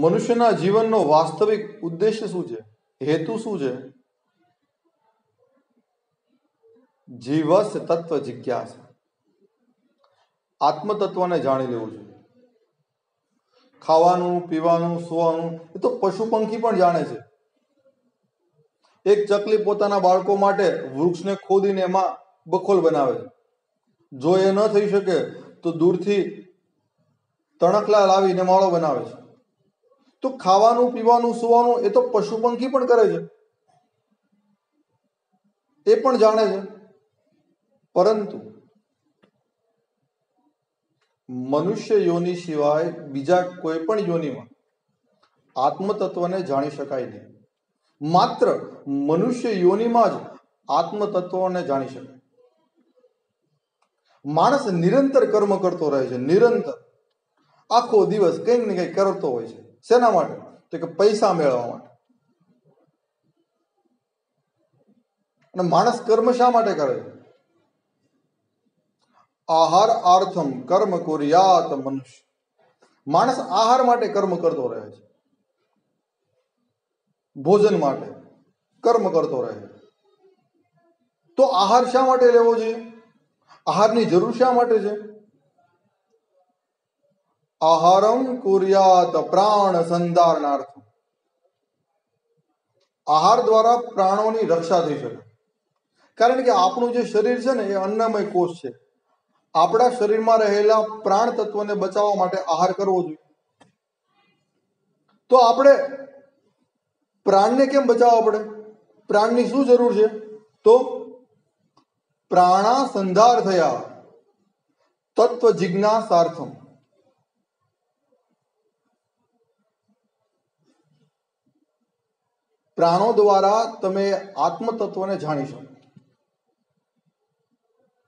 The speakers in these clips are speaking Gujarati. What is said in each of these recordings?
મનુષ્યના જીવનનો વાસ્તવિક ઉદ્દેશ્ય શું છે? હેતુ શું છે? જીવસ્ય તત્વ જિજ્ઞાસા, આત્મતત્વને જાણી લેવું જોઈએ. ખાવાનું, પીવાનું, સુવાનું એ તો પશુ પંખી પણ જાણે છે. એક ચકલી પોતાના બાળકો માટે વૃક્ષને ખોદીને એમાં બખોલ બનાવે છે. જો એ ન થઈ શકે તો દૂરથી તણકલા લાવીને માળો બનાવે છે. તો ખાવાનું, પીવાનું, સુવાનું એ તો પશુ પંખી પણ કરે છે, એ પણ જાણે છે. પરંતુ મનુષ્ય યોની સિવાય બીજા કોઈ પણ યોનીમાં આત્મતત્વને જાણી શકાય નહીં. માત્ર મનુષ્ય યોનીમાં જ આત્મતત્વને જાણી શકાય. માણસ નિરંતર કર્મ કરતો રહે છે, નિરંતર આખો દિવસ કંઈક ને કંઈક કરતો હોય છે. શેના માટે? તો કે પૈસા મેળવવા માટે. અને માણસ કર્મ શા માટે કરે? આહાર આર્થમ કર્મ કુર્યાત મનુષ્ય. માણસ આહાર માટે કર્મ કરતો રહે છે, ભોજન માટે કર્મ કરતો રહે છે. તો આહાર શા માટે લેવો જોઈએ? આહારની જરૂર શા માટે છે? આહારમ કુર્યાત પ્રાણ સંધારણાર્થ. આહાર દ્વારા પ્રાણોની રક્ષા થઈ શકે. કારણ કે આપણું જે શરીર છે ને એ અન્નમય કોષ છે. આપણા શરીરમાં રહેલા પ્રાણ તત્વને બચાવવા માટે આહાર કરવો જોઈએ. તો આપણે પ્રાણને કેમ બચાવવા પડે? પ્રાણની શું જરૂર છે? તો પ્રાણા સંધાર થયા તત્વ જિજ્ઞાસાર્થમ. પ્રાણો દ્વારા તમે આત્મતત્વને જાણી શકો.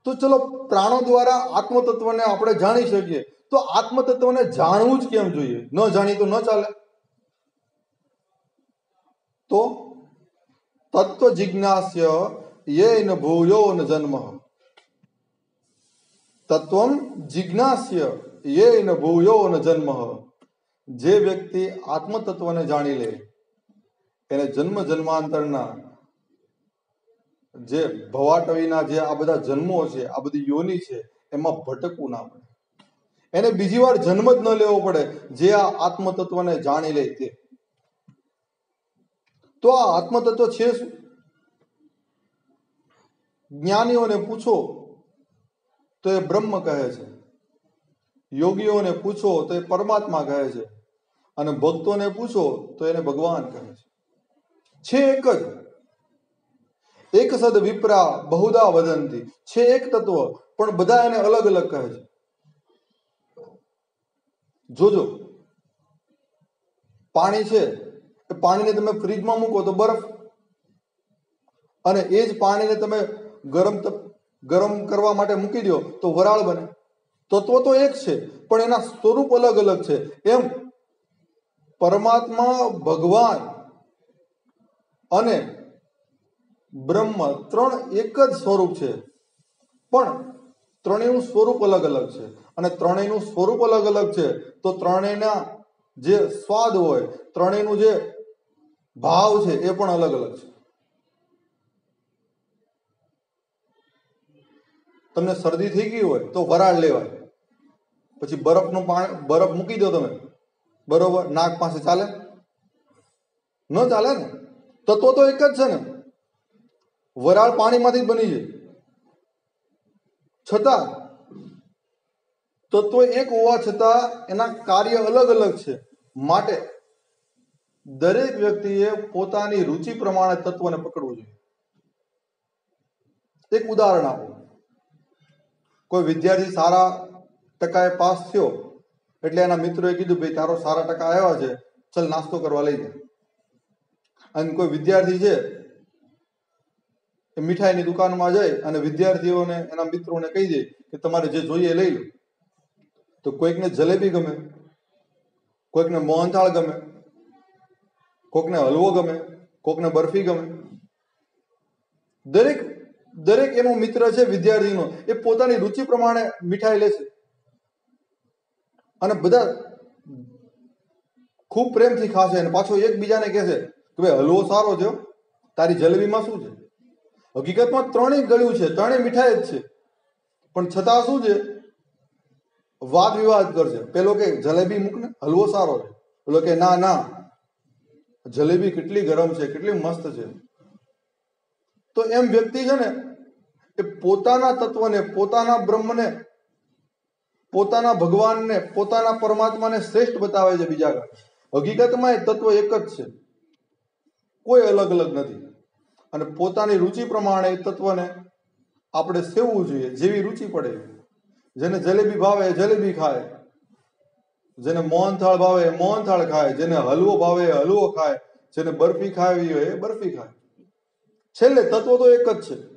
તો ચલો, પ્રાણો દ્વારા આત્મતત્વને આપણે જાણી શકીએ. તો આત્મતત્વને જાણવું જ કેમ જોઈએ? ન જાણી તો ન ચાલે. તો તત્વ જિજ્ઞાસ્ય યેન ભૂયોન જન્મ. તત્વમ જિજ્ઞાસ્ય યેન ભૂયોન જન્મ. જે વ્યક્તિ આત્મતત્વને જાણી લે એને જન્મ જન્માંતરના જે ભવાટવીના જે આ બધા જન્મો છે, આ બધી યોની છે, એમાં ભટકવું ના પડે. એને બીજી વાર જન્મ જ ન લેવો પડે જે આ આત્મતત્વને જાણી લે તે. તો આ આત્મતત્વ છે શું? જ્ઞાનીઓને પૂછો તો એ બ્રહ્મ કહે છે, યોગીઓને પૂછો તો એ પરમાત્મા કહે છે, અને ભક્તોને પૂછો તો એને ભગવાન કહે છે. છે એક જ. એક સદ વિપ્રા બહુદા વદંતી. છે એક તત્વ, પણ બધા એને અલગ અલગ કહે છે. જોજો, પાણી છે એ પાણીને તમે ફ્રીજમાં મૂકો તો બરફ, અને એ જ પાણીને તમે ગરમ કરવા માટે મૂકી દો તો વરાળ બને. તત્વ તો એક છે, પણ એના સ્વરૂપ અલગ અલગ છે. એમ પરમાત્મા, ભગવાન અને બ્રહ્મ ત્રણ એક જ સ્વરૂપ છે, પણ ત્રણેયનું સ્વરૂપ અલગ અલગ છે. અને ત્રણેયનું સ્વરૂપ અલગ અલગ છે તો ત્રણેયના જે સ્વાદ હોય, ત્રણેયનું જે ભાવ છે એ પણ અલગ અલગ છે. તમને શરદી થઈ ગઈ હોય તો વરાળ લેવાય, પછી બરફનું પાણી, બરફ મૂકી દો તમે, બરોબર, નાક પાસે ચાલે? ન ચાલે ને. તત્વો તો એક જ છે ને. વરાળ પાણીમાંથી જ બની છે, છતાં તત્વ એક હોવા છતાં એના કાર્ય અલગ અલગ છે. માટે દરેક વ્યક્તિએ પોતાની રુચિ પ્રમાણે તત્વને પકડવું જોઈએ. એક ઉદાહરણ આપો. કોઈ વિદ્યાર્થી સારા ટકાએ પાસ થયો એટલે એના મિત્રોએ કીધું, ભાઈ તારો સારા ટકા આવ્યા છે, ચલ નાસ્તો કરવા લઈ જાય. અને કોઈ વિદ્યાર્થી છે એ મીઠાઈની દુકાનમાં જાય અને વિદ્યાર્થીઓને, એના મિત્રોને કહી દે કે તમારે જે જોઈએ લઈ લો. તો કોઈકને જલેબી ગમે, કોઈકને મોહનથાળ ગમે, કોઈકને હલવો ગમે, કોઈકને બરફી ગમે. દરેક એનો મિત્ર છે વિદ્યાર્થીનો, એ પોતાની રુચિ પ્રમાણે મીઠાઈ લે છે. અને બધા खूब प्रेम थी खाशे ने पाछो एक बीजा ने कहे कि भाई हलवो सारो छे तारी जलेबी में शू छे। हकीकत में त्रणेय गळ्यु छे, त्रणेय मिठाई ज छे, पण छतां शू छे वाद विवाद करशे। पेलो के जलेबी मूकने हलवो सारो छे, पेलो के ना ना जलेबी केटली गरम छे केटली मस्त छे। तो एम व्यक्ति छे ने ए पोताना तत्वने पोताना ब्रह्मने पोताना भगवानने पोताना परमात्माने श्रेष्ठ बतावे छे बीजा का। हकीकतमां ए तत्व एक ज छे, कोई अलग अलग नथी। अने पोतानी रुचि प्रमाणे तत्वने आपणे सेववुं जोईए, जेवी रुचि पड़े। जेने जलेबी भावे जलेबी खाए, जेने मोहनथाळ भावे मोहनथाळ खाए, जेने हलवो भावे हलवो खाए, जेने बर्फी खावी होय बर्फी खाए। छेल्ले तत्व तो एक ज छे।